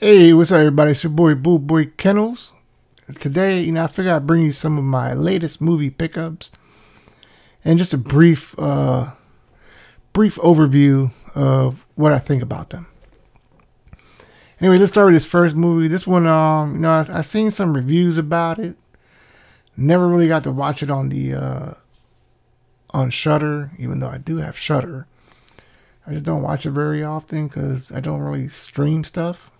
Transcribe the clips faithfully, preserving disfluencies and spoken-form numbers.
Hey, what's up everybody, it's your boy Bull Boy Kennels. Today, you know, I figured I'd bring you some of my latest movie pickups and just a brief uh, brief overview of what I think about them. Anyway, let's start with this first movie. This one, um, you know, I, I seen some reviews about it. Never really got to watch it on the uh, on Shudder, even though I do have Shudder. I just don't watch it very often because I don't really stream stuff.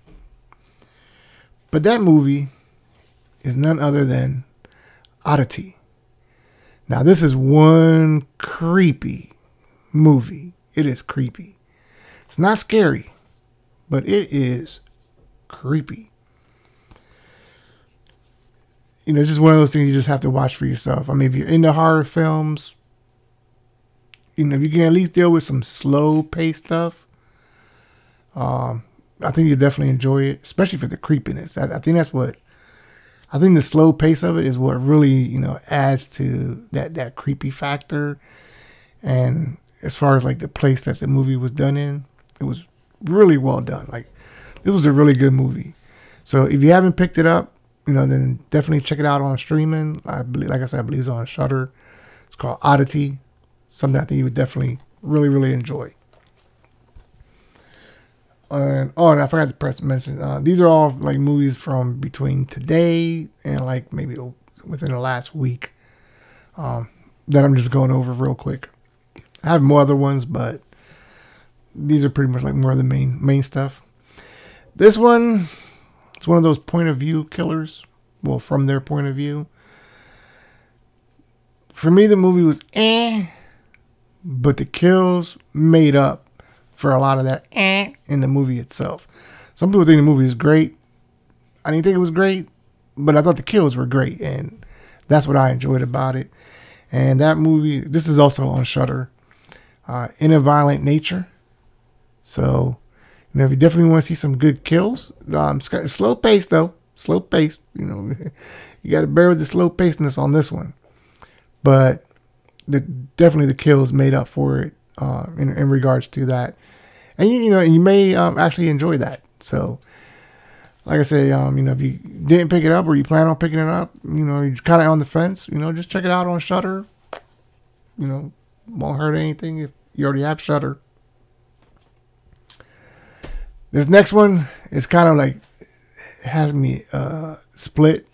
But that movie is none other than Oddity. Now, this is one creepy movie. It is creepy. It's not scary, but it is creepy. You know, it's just one of those things you just have to watch for yourself. I mean, if you're into horror films, you know, if you can at least deal with some slow-paced stuff, um, I think you definitely enjoy it, especially for the creepiness. I, I think that's what, I think the slow pace of it is what really, you know, adds to that, that creepy factor. And as far as like the place that the movie was done in, it was really well done. Like, it was a really good movie. So if you haven't picked it up, you know, then definitely check it out on streaming. I believe, like I said, I believe it's on Shudder. It's called Oddity. Something I think you would definitely really, really enjoy. And, oh, and I forgot to press mention. Uh, these are all like movies from between today and like maybe within the last week um, that I'm just going over real quick. I have more other ones, but these are pretty much like more of the main main stuff. This one, it's one of those point of view killers. Well, from their point of view. For me, the movie was eh, but the kills made up for a lot of that eh, in the movie itself. Some people think the movie is great. I didn't think it was great, but I thought the kills were great, and that's what I enjoyed about it. And that movie, this is also on Shudder, uh, In a Violent Nature. So, you know, if you definitely want to see some good kills, um, it's slow pace though, slow pace. You know, you got to bear with the slow pacedness on this one, but the, definitely the kills made up for it. Uh, in, in regards to that, and you, you know, you may um, actually enjoy that. So, like I said, um, you know, if you didn't pick it up or you plan on picking it up, you know, you're kind of on the fence, you know, just check it out on Shudder. You know, won't hurt anything if you already have Shudder. This next one is kind of like it has me uh, split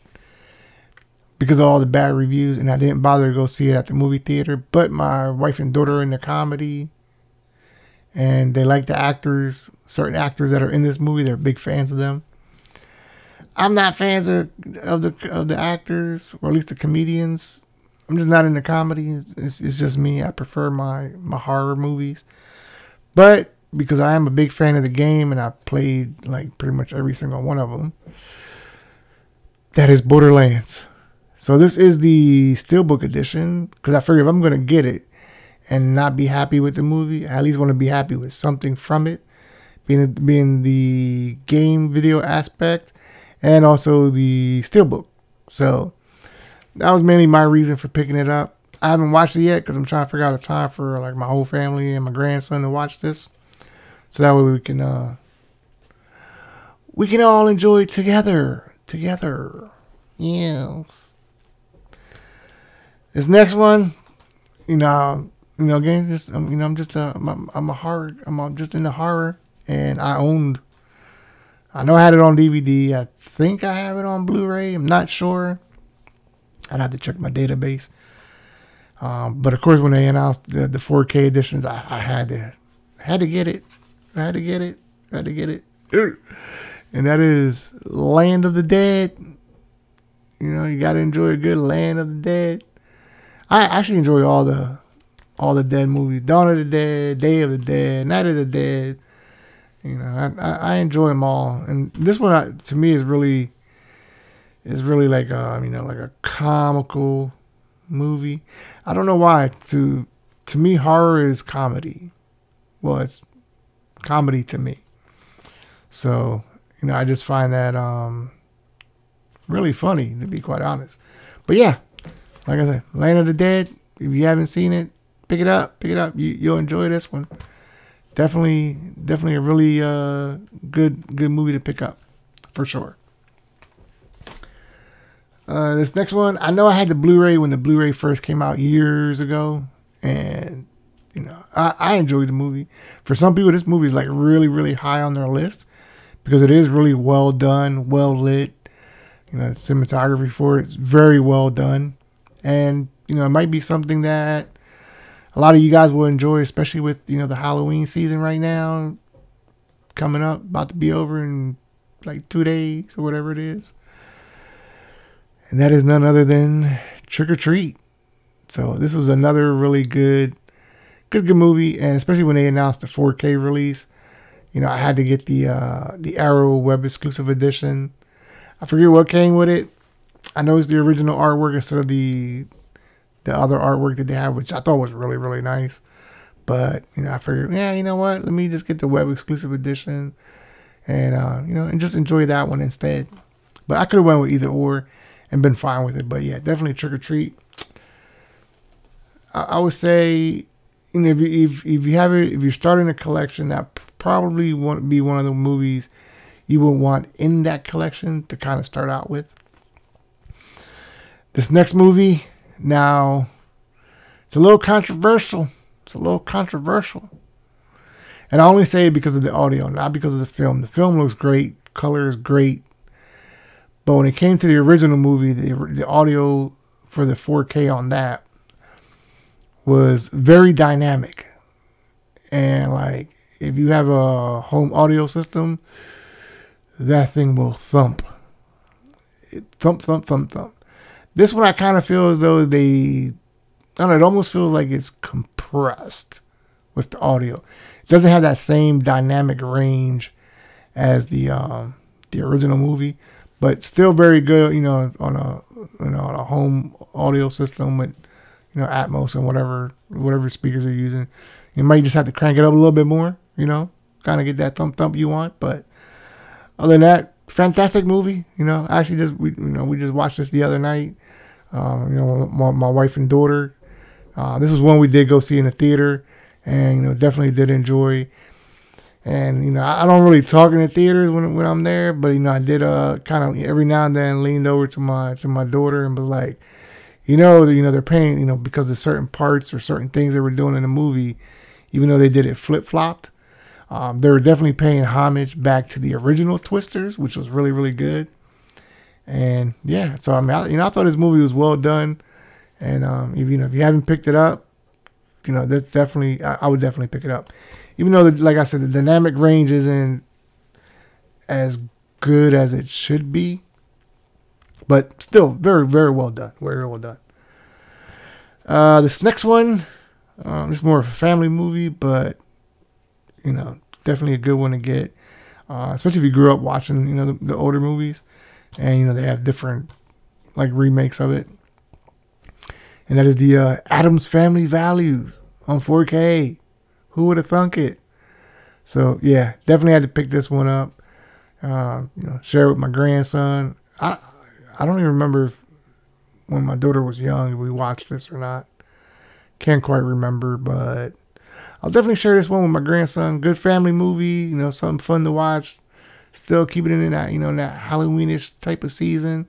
because of all the bad reviews, and I didn't bother to go see it at the movie theater, but my wife and daughter are in the comedy and they like the actors, certain actors that are in this movie. They're big fans of them. I'm not fans of, of the of the actors, or at least the comedians. I'm just not into comedy. It's, it's just me. I prefer my, my horror movies, but because I am a big fan of the game and I played like pretty much every single one of them, that is Borderlands. So this is the Steelbook edition, because I figure if I'm going to get it and not be happy with the movie, I at least want to be happy with something from it, being, being the game video aspect and also the Steelbook. So that was mainly my reason for picking it up. I haven't watched it yet because I'm trying to figure out a time for like my whole family and my grandson to watch this. So that way we can, uh, we can all enjoy it together. Together. Yes. This next one, you know, you know, again, just um, you know, I'm just a, I'm, I'm a horror, I'm just into horror, and I owned, I know I had it on D V D. I think I have it on Blu-ray. I'm not sure. I'd have to check my database. Um, but of course, when they announced the, the four K editions, I, I had to, had to get it, I had to get it, I had to get it, and that is Land of the Dead. You know, you gotta enjoy a good Land of the Dead. I actually enjoy all the all the dead movies. Dawn of the Dead, Day of the Dead, Night of the Dead. You know, I, I, I enjoy them all. And this one, I, to me, is really is really like a, you know, like a comical movie. I don't know why. To to me, horror is comedy. Well, it's comedy to me. So, you know, I just find that um, really funny, to be quite honest. But yeah. Like I said, Land of the Dead, if you haven't seen it, pick it up, pick it up. You, you'll enjoy this one. Definitely, definitely a really uh, good, good movie to pick up. for sure. Uh, this next one, I know I had the Blu-ray when the Blu-ray first came out years ago, and you know, I, I enjoyed the movie. For some people, this movie is like really, really high on their list because it is really well done, well lit. You know, cinematography for it's very well done, and you know, it might be something that a lot of you guys will enjoy, especially with you know the Halloween season right now coming up, about to be over in like two days or whatever it is. And that is none other than Trick 'r Treat. So this was another really good, good, good movie. And especially when they announced the four K release, you know, I had to get the, uh, the Arrow Web exclusive edition. I forget what came with it. I know it's the original artwork instead of the, the other artwork that they have, which I thought was really, really nice. But, you know, I figured, yeah, you know what? Let me just get the web exclusive edition and, uh, you know, and just enjoy that one instead. But I could have went with either or and been fine with it. But yeah, definitely Trick 'r Treat. I, I would say, you know, if you, if, if you have it, if you're starting a collection, that probably won't be one of the movies you would want in that collection to kind of start out with. This next movie, now, it's a little controversial. It's a little controversial. And I only say it because of the audio, not because of the film. The film looks great, color is great. But when it came to the original movie, the, the audio for the four K on that was very dynamic. And like, if you have a home audio system, that thing will thump. It thump, thump, thump, thump. This one I kind of feel as though they, I don't know, it almost feels like it's compressed with the audio. It doesn't have that same dynamic range as the, um, the original movie. But still very good, you know, on a you know on a home audio system with you know Atmos and whatever whatever speakers are using. You might just have to crank it up a little bit more, you know, kind of get that thump thump you want. But other than that, fantastic movie. You know, actually just we you know we just watched this the other night. Um, you know, my, my wife and daughter. Uh, this was one we did go see in the theater, and you know definitely did enjoy. And, you know, I don't really talk in the theaters when, when I'm there, but, you know, I did uh, kind of every now and then leaned over to my to my daughter and was like, you know, you know, they're paying, you know, because of certain parts or certain things they were doing in the movie, even though they did it flip-flopped, um, they were definitely paying homage back to the original Twisters, which was really, really good. And, yeah, so, I mean, I, you know, I thought this movie was well done. And, um, if, you know, if you haven't picked it up, you know, that's definitely, I, I would definitely pick it up. Even though, the, like I said, the dynamic range isn't as good as it should be. But still, very, very well done. Very well done. Uh, this next one, um, it's more of a family movie, but, you know, definitely a good one to get. Uh, especially if you grew up watching, you know, the, the older movies. And, you know, they have different, like, remakes of it. And that is the uh, Addams Family Values on four K. Who would have thunk it? So yeah, definitely had to pick this one up. Uh, you know, share it with my grandson. I I don't even remember if when my daughter was young if we watched this or not. Can't quite remember, but I'll definitely share this one with my grandson. Good family movie, you know, something fun to watch. Still keeping it in that you know in that Halloweenish type of season.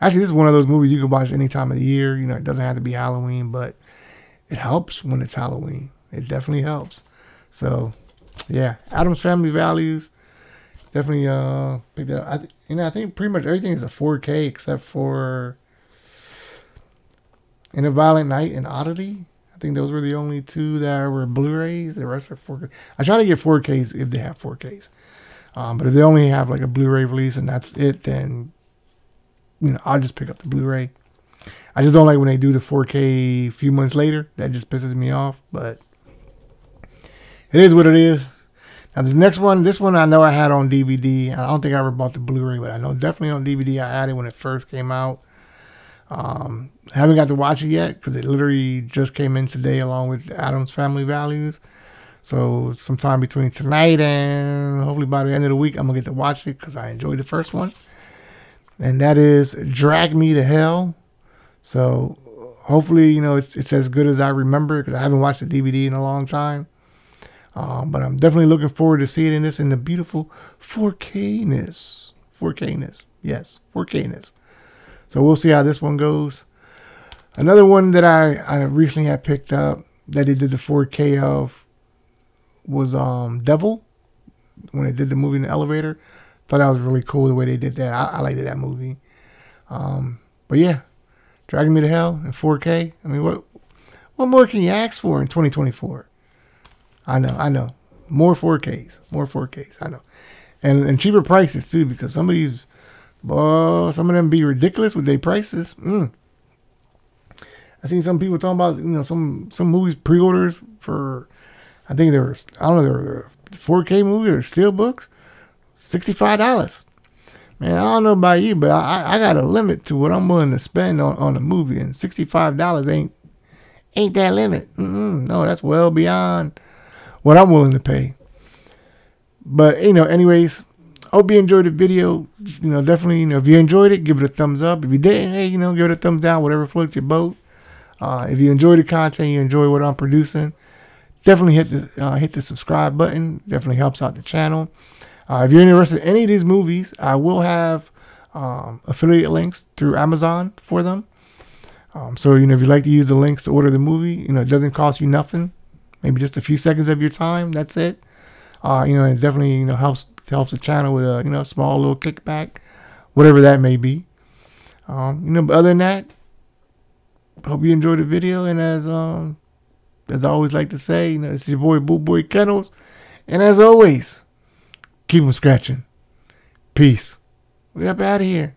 Actually, this is one of those movies you can watch any time of the year. You know, it doesn't have to be Halloween, but it helps when it's Halloween. It definitely helps. So, yeah, Addams Family Values. Definitely uh, pick that up. I th you know, I think pretty much everything is a four K except for In a Violent Night and Oddity. I think those were the only two that were Blu-rays. The rest are four K. I try to get four Ks if they have four Ks. Um, but if they only have like a Blu-ray release and that's it, then you know I'll just pick up the Blu-ray. I just don't like when they do the four K a few months later. That just pisses me off, but it is what it is. Now this next one, this one I know I had on D V D. I don't think I ever bought the Blu-ray, but I know definitely on D V D I had it when it first came out. Um, haven't got to watch it yet because it literally just came in today along with Addams Family Values. So sometime between tonight and hopefully by the end of the week, I'm gonna get to watch it because I enjoyed the first one. And that is Drag Me to Hell. So hopefully, you know, it's, it's as good as I remember because I haven't watched the D V D in a long time. Um, but I'm definitely looking forward to seeing this in the beautiful four K-ness. four K-ness. Yes, four K-ness. So we'll see how this one goes. Another one that I, I recently had picked up that they did the four K of was um, Devil, when they did the movie in the elevator. Thought that was really cool the way they did that. I, I liked that movie. Um, but yeah, Drag Me to Hell in four K. I mean, what what more can you ask for in twenty twenty-four? I know, I know. More four Ks, more four Ks, I know. And and cheaper prices too, because some of these, uh, some of them be ridiculous with their prices. Mm. I seen some people talking about, you know, some some movies pre-orders for, I think they were, I don't know, they were four K movies or steelbooks, sixty-five dollars. Man, I don't know about you, but I I got a limit to what I'm willing to spend on, on a movie, and sixty-five dollars ain't ain't that limit. Mm-mm, no, that's well beyond what I'm willing to pay. But you know, anyways, hope you enjoyed the video. You know, definitely, you know, if you enjoyed it, give it a thumbs up. If you didn't, hey, you know, give it a thumbs down, whatever floats your boat. Uh, if you enjoy the content, you enjoy what I'm producing, definitely hit the uh, hit the subscribe button. Definitely helps out the channel. Uh, if you're interested in any of these movies, I will have um, affiliate links through Amazon for them. Um, so, you know, if you like to use the links to order the movie, you know, it doesn't cost you nothing. Maybe just a few seconds of your time. That's it. Uh, you know, it definitely, you know, helps helps the channel with a, you know, small little kickback, whatever that may be. Um, you know, but other than that, hope you enjoyed the video. And as um as I always like to say, you know, this is your boy Bull Boy Kennels. And as always, keep them scratching. Peace. We up out of here.